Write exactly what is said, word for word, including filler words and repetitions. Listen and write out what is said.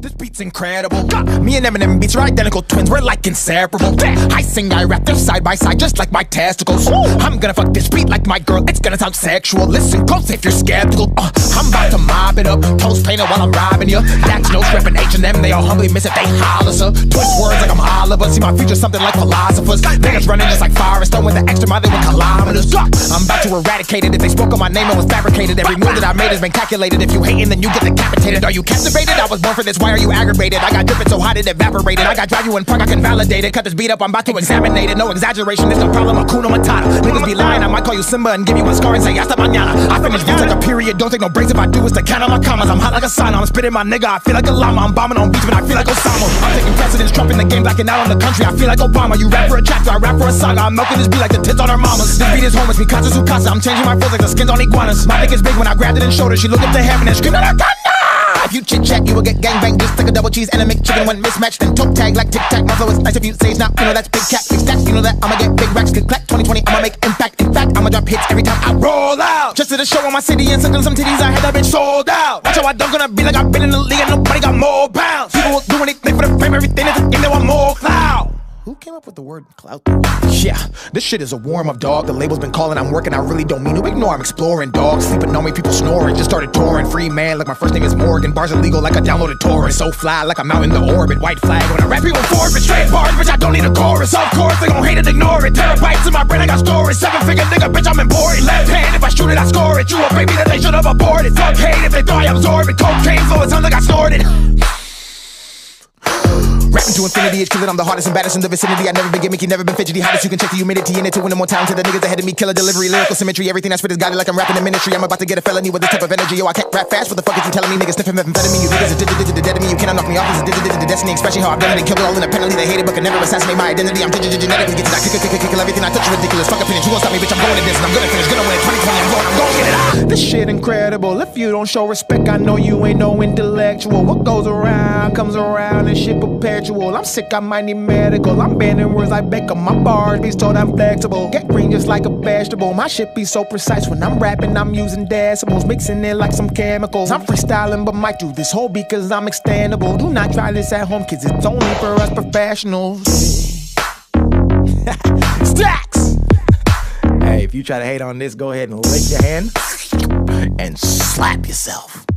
This beat's incredible. Me and Eminem beats are identical twins. We're like inseparable. I sing, I rap, they're side by side, just like my testicles. I'm gonna fuck this beat like my girl. It's gonna sound sexual. Listen close if you're skeptical. Uh, I'm about to mob it up. Toast plainer while I'm robbing you. That's no trip in H and M. They all humbly miss it. They holler, sir. Twist words like I'm Oliver. See my future something like philosophers. Niggas running just like forest. Throwing the extra mile, they were kilometers. I'm about to eradicate it. If they spoke on my name, it was fabricated. Every move that I made has been calculated. If you hating, then you get decapitated. Are you captivated? I was born for this. Why are you aggravated? I got dripping so hot it evaporated. I got drive you in park, I can validate it. Cut this beat up, I'm about to examine it. No exaggeration, it's no problem, Hakuna Matata. Niggas be lying, I might call you Simba and give you a scar and say hasta mañana. I finish beats like a period, don't take no breaks. If I do, it's the count on my commas. I'm hot like a sauna, I'm spitting my nigga, I feel like a llama. I'm bombing on beats when I feel like Osama. I'm taking precedence, Trump in the game, blacking out on the country. I feel like Obama, you rap for a chapter, I rap for a saga. I'm milking this beat like the tits on our mamas. This beat is homeless, Mikasa Sukasa. I'm changing my feels like the skins on iguanas. My dick is big when I grabbed it and showed her. She looked up to heaven and screamed at her thunder. If you chit-chat, you will get gangbanged. Just take a double cheese and a McChicken when mismatched. Then toe tag like tic-tac. My flow is nice if you say it's not. You know that's big cat, big stacks. You know that I'ma get big racks. Click clack, twenty twenty, I'ma make impact. In fact, I'ma drop hits every time I roll out. Just did a show on my city and sucking some titties. I had that bitch sold out. Watch how I dunk on a beat like I've been in the league and nobody got more pounds. People will do anything for the fame. Everything is a game, they want more clout. Who came up with the word clout? Yeah, this shit is a warm-up, dog. The label's been calling, I'm working, I really don't mean to ignore. I'm exploring, dog. Sleeping on me, people snoring. Just started touring, free man, like my first name is Morgan. Bars illegal like I downloaded Torrent. So fly, like I'm out in the orbit. White flag, when I rap people forfeit. Straight bars, bitch, I don't need a chorus. Of course, they gon' hate it, ignore it. Terabytes in my brain, I got storage. Seven-figure nigga, bitch, I'm important. Left hand, if I shoot it, I score it. You a baby that they should've aborted. Fuck hate if they thought I absorbed it. Cocaine flow, it sounds like I snorted. Rapping to infinity, it's killing. I'm the hardest and baddest in the vicinity. I've never been gimmicky, never been fidgety. Hottest, you can check the humidity in it to win. I'm more talented than the niggas ahead of me. Killer delivery, lyrical symmetry. Everything that's fit is got it like I'm rapping in ministry. I'm about to get a felony with this type of energy. Yo, I can't rap fast. What the fuck is you telling me? Niggas sniffing methamphetamine. You niggas are dead to me. You cannot knock me off. This is the destiny. Expression how I've done it and killed it all in a penalty. They hate it but can never assassinate my identity. I'm genetically gifted. I kick, kick, kill everything I touch. Ridiculous. Fuck opinions. You won't stop me, bitch. I'm going to this and I'm gonna finish. Gonna win twenty twenty. I'm going. I'm going to get it out. This shit incredible. If you don't show respect, I know you ain't no intellectual. What goes around comes around and shit prepared. I'm sick, I might need medical. I'm banning words like Beckham. My bars be told I'm flexible. Get green just like a vegetable. My shit be so precise. When I'm rapping, I'm using decimals, mixing it like some chemicals. I'm freestyling, but might do this whole beat cause I'm extendable. Do not try this at home, kids. It's only for us professionals. Stacks! Hey, if you try to hate on this, go ahead and lick your hand and slap yourself.